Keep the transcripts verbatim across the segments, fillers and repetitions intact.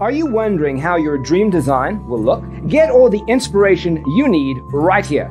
Are you wondering how your dream design will look? Get all the inspiration you need right here.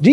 Do